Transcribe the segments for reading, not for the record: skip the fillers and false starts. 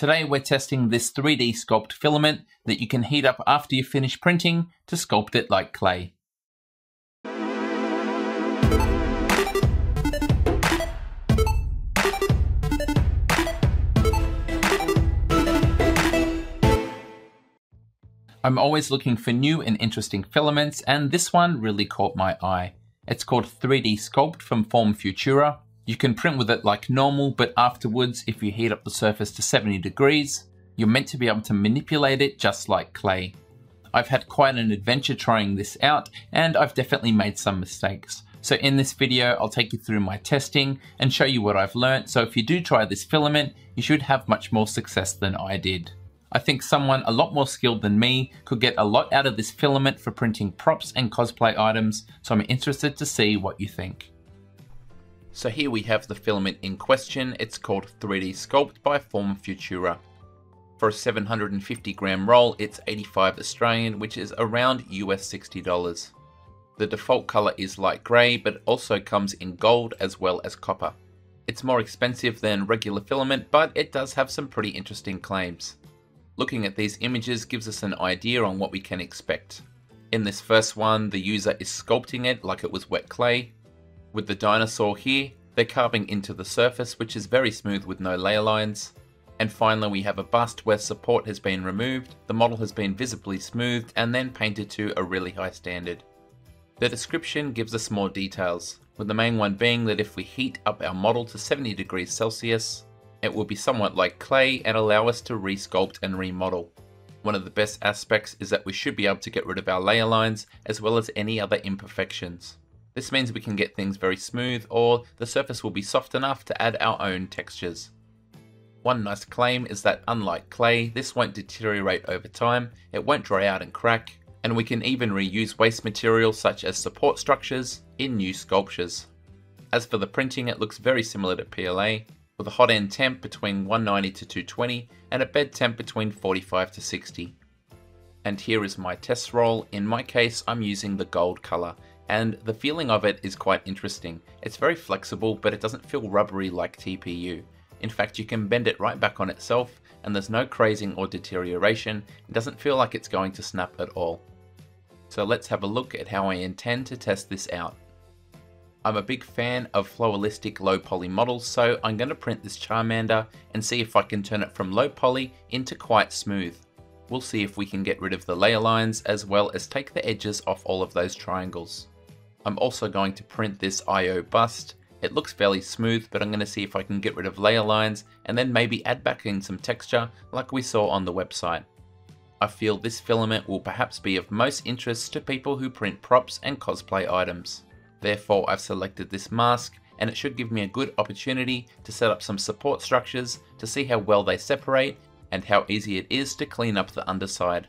Today we're testing this 3D Sculpt filament that you can heat up after you finish printing to sculpt it like clay. I'm always looking for new and interesting filaments, and this one really caught my eye. It's called 3D Sculpt from Form Futura. You can print with it like normal, but afterwards, if you heat up the surface to 70 degrees, you're meant to be able to manipulate it just like clay. I've had quite an adventure trying this out, and I've definitely made some mistakes. So in this video, I'll take you through my testing and show you what I've learnt. So if you do try this filament, you should have much more success than I did. I think someone a lot more skilled than me could get a lot out of this filament for printing props and cosplay items, so I'm interested to see what you think. So here we have the filament in question. It's called 3D Sculpt by Form Futura. For a 750 gram roll, it's 85 Australian, which is around US $60. The default color is light gray, but it also comes in gold as well as copper. It's more expensive than regular filament, but it does have some pretty interesting claims. Looking at these images gives us an idea on what we can expect. In this first one, the user is sculpting it like it was wet clay. With the dinosaur here, they're carving into the surface, which is very smooth with no layer lines. And finally, we have a bust where support has been removed, the model has been visibly smoothed and then painted to a really high standard. The description gives us more details, with the main one being that if we heat up our model to 70 degrees Celsius, it will be somewhat like clay and allow us to re-sculpt and remodel. One of the best aspects is that we should be able to get rid of our layer lines as well as any other imperfections. This means we can get things very smooth, or the surface will be soft enough to add our own textures. One nice claim is that unlike clay, this won't deteriorate over time, it won't dry out and crack, and we can even reuse waste material such as support structures in new sculptures. As for the printing, it looks very similar to PLA, with a hot end temp between 190 to 220 and a bed temp between 45 to 60. And here is my test roll. In my case, I'm using the gold color, and the feeling of it is quite interesting. It's very flexible, but it doesn't feel rubbery like TPU. In fact, you can bend it right back on itself, and there's no crazing or deterioration. It doesn't feel like it's going to snap at all. So let's have a look at how I intend to test this out. I'm a big fan of flowalistic low poly models, so I'm going to print this Charmander and see if I can turn it from low poly into quite smooth. We'll see if we can get rid of the layer lines as well as take the edges off all of those triangles. I'm also going to print this IO bust. It looks fairly smooth, but I'm going to see if I can get rid of layer lines and then maybe add back in some texture like we saw on the website. I feel this filament will perhaps be of most interest to people who print props and cosplay items. Therefore, I've selected this mask, and it should give me a good opportunity to set up some support structures to see how well they separate and how easy it is to clean up the underside.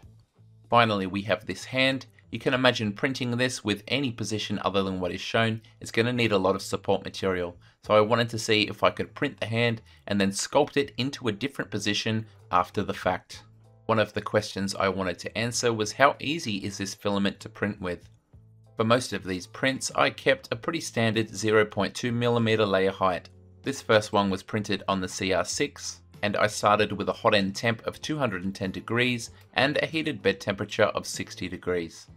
Finally, we have this hand. You can imagine printing this with any position other than what is shown. It's going to need a lot of support material. So I wanted to see if I could print the hand and then sculpt it into a different position after the fact. One of the questions I wanted to answer was how easy is this filament to print with? For most of these prints, I kept a pretty standard 0.2mm layer height. This first one was printed on the CR6, and I started with a hot end temp of 210 degrees and a heated bed temperature of 60 degrees.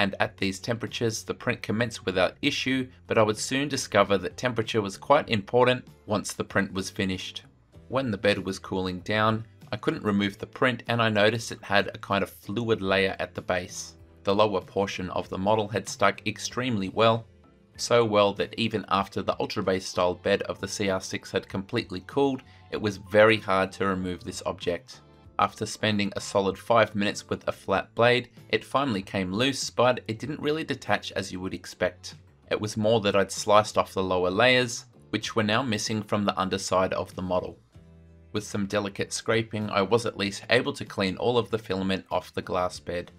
And at these temperatures, the print commenced without issue, but I would soon discover that temperature was quite important once the print was finished. When the bed was cooling down, I couldn't remove the print, and I noticed it had a kind of fluid layer at the base. The lower portion of the model had stuck extremely well, so well that even after the ultrabase style bed of the CR6 had completely cooled, it was very hard to remove this object. After spending a solid 5 minutes with a flat blade, it finally came loose, but it didn't really detach as you would expect. It was more that I'd sliced off the lower layers, which were now missing from the underside of the model. With some delicate scraping, I was at least able to clean all of the filament off the glass bed.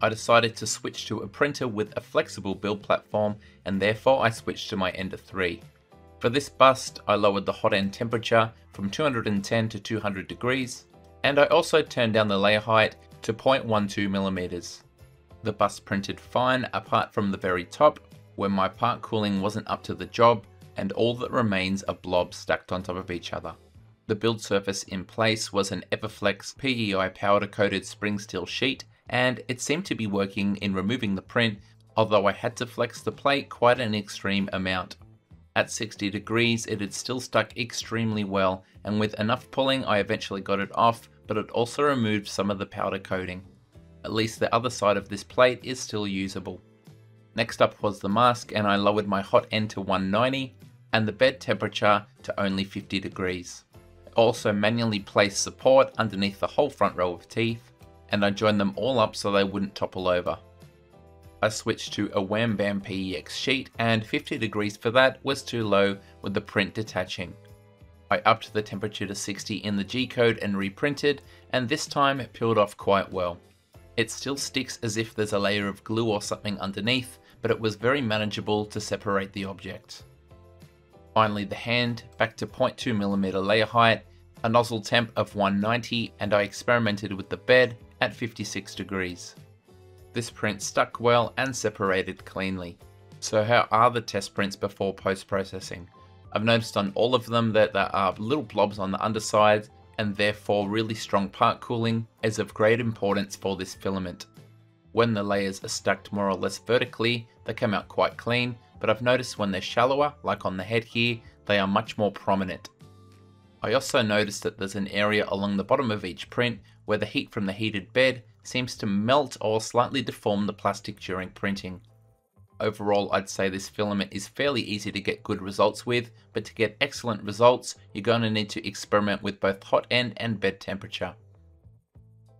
I decided to switch to a printer with a flexible build platform, and therefore I switched to my Ender 3. For this bust, I lowered the hot end temperature from 210 to 200 degrees, and I also turned down the layer height to 0.12mm. The bust printed fine apart from the very top, where my part cooling wasn't up to the job, and all that remains are blobs stacked on top of each other. The build surface in place was an Everflex PEI powder-coated spring steel sheet, and it seemed to be working in removing the print, although I had to flex the plate quite an extreme amount. At 60 degrees, it had still stuck extremely well, and with enough pulling I eventually got it off, but it also removed some of the powder coating. At least the other side of this plate is still usable. Next up was the mask, and I lowered my hot end to 190 and the bed temperature to only 50 degrees. I also manually placed support underneath the whole front row of teeth, and I joined them all up so they wouldn't topple over. I switched to a Wham Bam PEX sheet, and 50 degrees for that was too low with the print detaching. I upped the temperature to 60 in the G-code and reprinted, and this time it peeled off quite well. It still sticks as if there's a layer of glue or something underneath, but it was very manageable to separate the object. Finally the hand, back to 0.2mm layer height, a nozzle temp of 190, and I experimented with the bed at 56 degrees. This print stuck well and separated cleanly. So how are the test prints before post-processing? I've noticed on all of them that there are little blobs on the underside, and therefore really strong part cooling is of great importance for this filament. When the layers are stacked more or less vertically, they come out quite clean, but I've noticed when they're shallower, like on the head here, they are much more prominent. I also noticed that there's an area along the bottom of each print where the heat from the heated bed seems to melt or slightly deform the plastic during printing. Overall, I'd say this filament is fairly easy to get good results with, but to get excellent results, you're going to need to experiment with both hot end and bed temperature.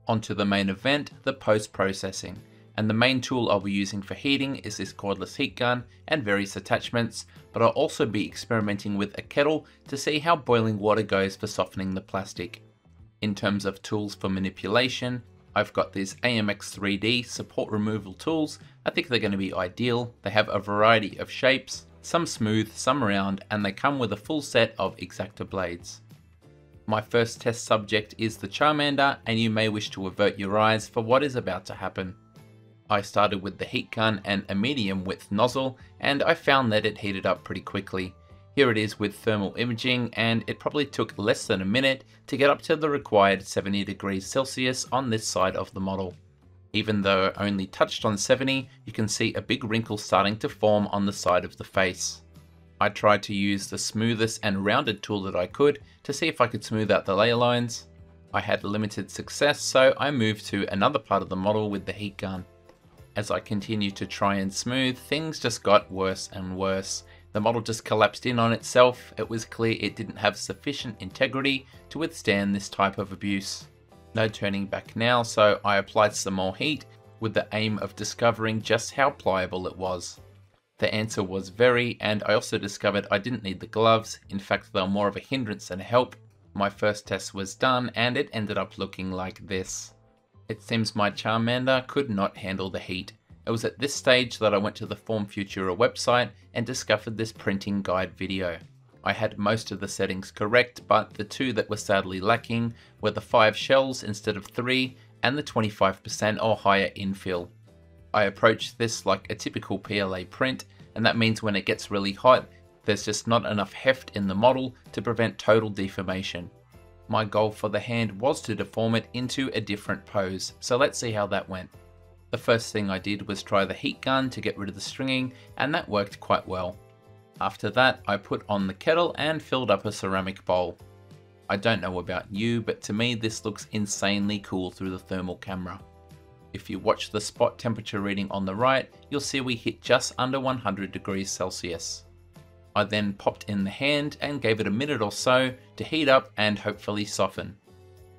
Onto the main event, the post-processing. And the main tool I'll be using for heating is this cordless heat gun and various attachments, but I'll also be experimenting with a kettle to see how boiling water goes for softening the plastic. In terms of tools for manipulation, I've got these AMX3D support removal tools. I think they're going to be ideal. They have a variety of shapes, some smooth, some round, and they come with a full set of X-Acto blades. My first test subject is the Charmander, and you may wish to avert your eyes for what is about to happen. I started with the heat gun and a medium width nozzle, and I found that it heated up pretty quickly. Here it is with thermal imaging, and it probably took less than a minute to get up to the required 70 degrees Celsius on this side of the model. Even though I only touched on 70, you can see a big wrinkle starting to form on the side of the face. I tried to use the smoothest and rounded tool that I could to see if I could smooth out the layer lines. I had limited success, so I moved to another part of the model with the heat gun. As I continued to try and smooth, things just got worse and worse. The model just collapsed in on itself. It was clear it didn't have sufficient integrity to withstand this type of abuse. No turning back now, so I applied some more heat with the aim of discovering just how pliable it was. The answer was very, and I also discovered I didn't need the gloves. In fact, they were more of a hindrance than a help. My first test was done, and it ended up looking like this. It seems my Charmander could not handle the heat. It was at this stage that I went to the Form Futura website and discovered this printing guide video. I had most of the settings correct, but the two that were sadly lacking were the 5 shells instead of 3 and the 25% or higher infill. I approached this like a typical PLA print, and that means when it gets really hot, there's just not enough heft in the model to prevent total deformation. My goal for the hand was to deform it into a different pose, so let's see how that went. The first thing I did was try the heat gun to get rid of the stringing, and that worked quite well. After that, I put on the kettle and filled up a ceramic bowl. I don't know about you, but to me this looks insanely cool through the thermal camera. If you watch the spot temperature reading on the right, you'll see we hit just under 100 degrees Celsius. I then popped in the hand and gave it a minute or so to heat up and hopefully soften.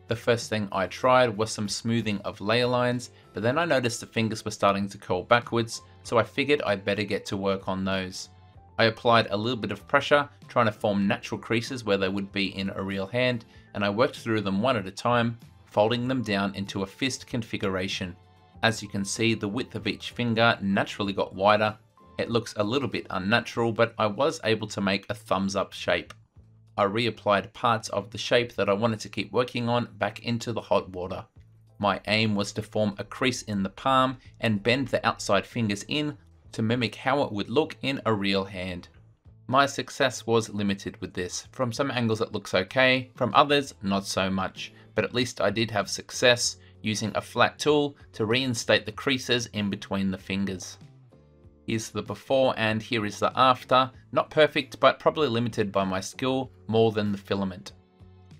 The first thing I tried was some smoothing of layer lines, but then I noticed the fingers were starting to curl backwards, so I figured I'd better get to work on those. I applied a little bit of pressure, trying to form natural creases where they would be in a real hand, and I worked through them one at a time, folding them down into a fist configuration. As you can see, the width of each finger naturally got wider. It looks a little bit unnatural, but I was able to make a thumbs up shape. I reapplied parts of the shape that I wanted to keep working on back into the hot water. My aim was to form a crease in the palm and bend the outside fingers in to mimic how it would look in a real hand. My success was limited with this. From some angles it looks okay, from others not so much, but at least I did have success using a flat tool to reinstate the creases in between the fingers. Here's the before and here is the after. Not perfect, but probably limited by my skill more than the filament.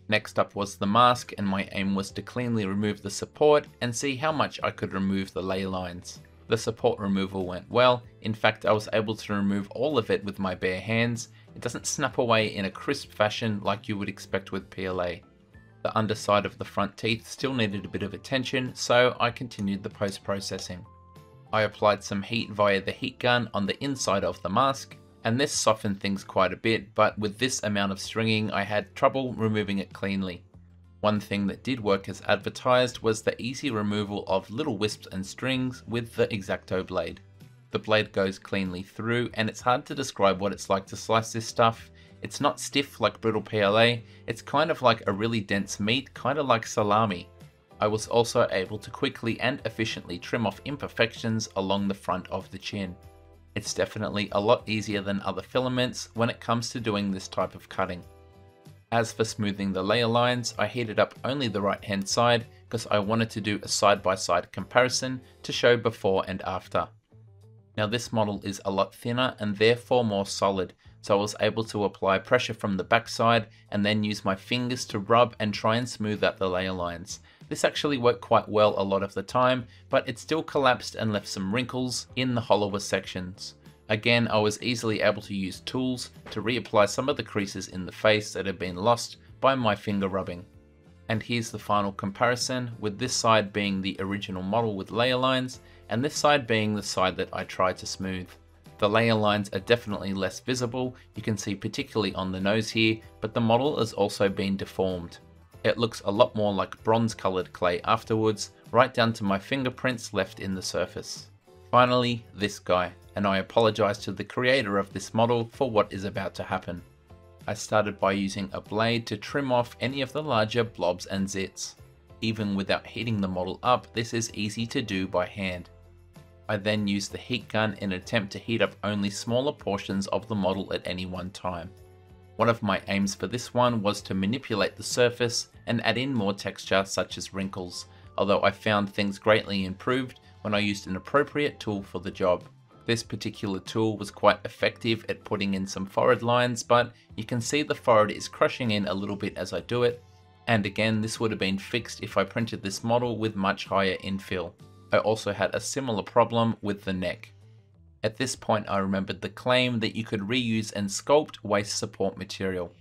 Next up was the mask, and my aim was to cleanly remove the support and see how much I could remove the ley lines. The support removal went well. In fact, I was able to remove all of it with my bare hands. It doesn't snap away in a crisp fashion like you would expect with PLA. The underside of the front teeth still needed a bit of attention, so I continued the post-processing. I applied some heat via the heat gun on the inside of the mask, and this softened things quite a bit, but with this amount of stringing I had trouble removing it cleanly. One thing that did work as advertised was the easy removal of little wisps and strings with the X-Acto blade. The blade goes cleanly through, and it's hard to describe what it's like to slice this stuff. It's not stiff like brittle PLA, it's kind of like a really dense meat, kind of like salami. I was also able to quickly and efficiently trim off imperfections along the front of the chin. It's definitely a lot easier than other filaments when it comes to doing this type of cutting. As for smoothing the layer lines, I heated up only the right hand side because I wanted to do a side-by-side comparison to show before and after. Now this model is a lot thinner and therefore more solid, so I was able to apply pressure from the backside and then use my fingers to rub and try and smooth out the layer lines. This actually worked quite well a lot of the time, but it still collapsed and left some wrinkles in the hollower sections. Again, I was easily able to use tools to reapply some of the creases in the face that had been lost by my finger rubbing. And here's the final comparison, with this side being the original model with layer lines, and this side being the side that I tried to smooth. The layer lines are definitely less visible, you can see particularly on the nose here, but the model has also been deformed. It looks a lot more like bronze colored clay afterwards, right down to my fingerprints left in the surface. Finally, this guy, and I apologize to the creator of this model for what is about to happen. I started by using a blade to trim off any of the larger blobs and zits. Even without heating the model up, this is easy to do by hand. I then used the heat gun in an attempt to heat up only smaller portions of the model at any one time. One of my aims for this one was to manipulate the surface and add in more texture such as wrinkles, although I found things greatly improved when I used an appropriate tool for the job. This particular tool was quite effective at putting in some forehead lines, but you can see the forehead is crushing in a little bit as I do it, and again this would have been fixed if I printed this model with much higher infill. I also had a similar problem with the neck. At this point I remembered the claim that you could reuse and sculpt waist support material.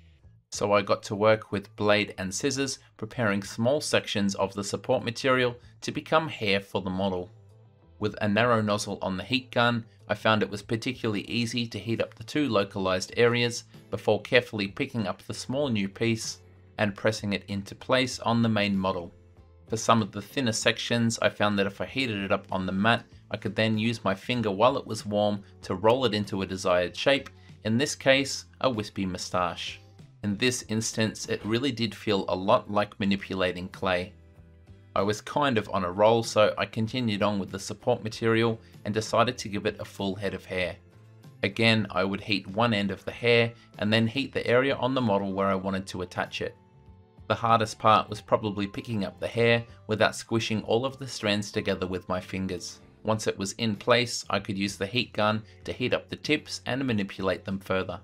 So I got to work with blade and scissors, preparing small sections of the support material to become hair for the model. With a narrow nozzle on the heat gun, I found it was particularly easy to heat up the two localized areas before carefully picking up the small new piece and pressing it into place on the main model. For some of the thinner sections, I found that if I heated it up on the mat, I could then use my finger while it was warm to roll it into a desired shape, in this case, a wispy moustache. In this instance, it really did feel a lot like manipulating clay. I was kind of on a roll, so I continued on with the support material and decided to give it a full head of hair. Again, I would heat one end of the hair and then heat the area on the model where I wanted to attach it. The hardest part was probably picking up the hair without squishing all of the strands together with my fingers. Once it was in place, I could use the heat gun to heat up the tips and manipulate them further.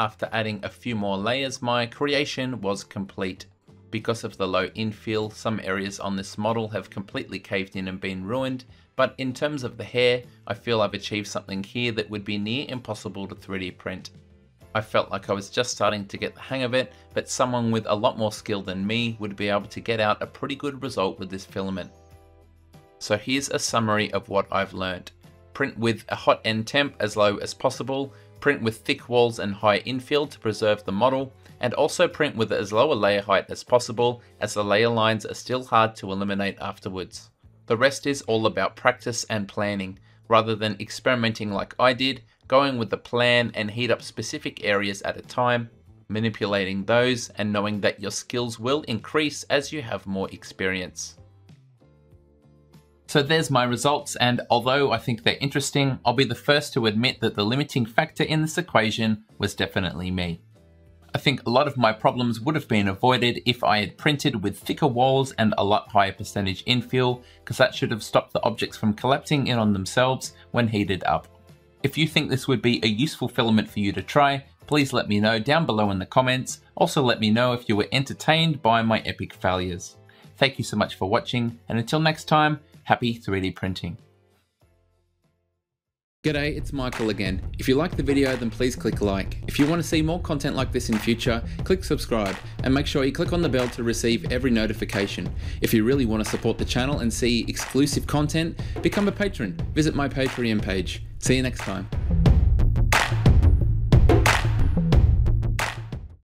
After adding a few more layers, my creation was complete. Because of the low infill, some areas on this model have completely caved in and been ruined, but in terms of the hair, I feel I've achieved something here that would be near impossible to 3D print. I felt like I was just starting to get the hang of it, but someone with a lot more skill than me would be able to get out a pretty good result with this filament. So here's a summary of what I've learnt. Print with a hot end temp as low as possible, print with thick walls and high infill to preserve the model, and also print with as low a layer height as possible, as the layer lines are still hard to eliminate afterwards. The rest is all about practice and planning. Rather than experimenting like I did, going with the plan and heat up specific areas at a time, manipulating those and knowing that your skills will increase as you have more experience. So there's my results, and although I think they're interesting, I'll be the first to admit that the limiting factor in this equation was definitely me. I think a lot of my problems would have been avoided if I had printed with thicker walls and a lot higher percentage infill, because that should have stopped the objects from collapsing in on themselves when heated up. If you think this would be a useful filament for you to try, please let me know down below in the comments. Also let me know if you were entertained by my epic failures. Thank you so much for watching, and until next time, happy 3D printing. G'day, it's Michael again. If you like the video, then please click like. If you want to see more content like this in future, click subscribe and make sure you click on the bell to receive every notification. If you really want to support the channel and see exclusive content, become a patron. Visit my Patreon page. See you next time.